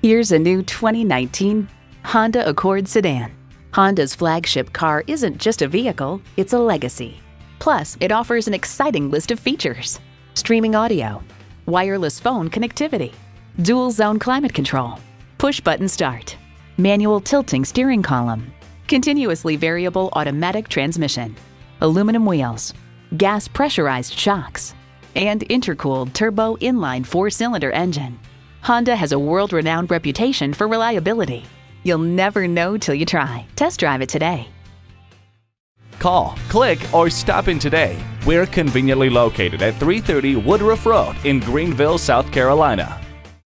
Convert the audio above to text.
Here's a new 2019 Honda Accord sedan. Honda's flagship car isn't just a vehicle, it's a legacy. Plus, it offers an exciting list of features: streaming audio, wireless phone connectivity, dual zone climate control, push button start, manual tilting steering column, continuously variable automatic transmission, aluminum wheels, gas pressurized shocks, and intercooled turbo inline four-cylinder engine. Honda has a world-renowned reputation for reliability. You'll never know till you try. Test drive it today. Call, click, or stop in today. We're conveniently located at 330 Woodruff Road in Greenville, South Carolina.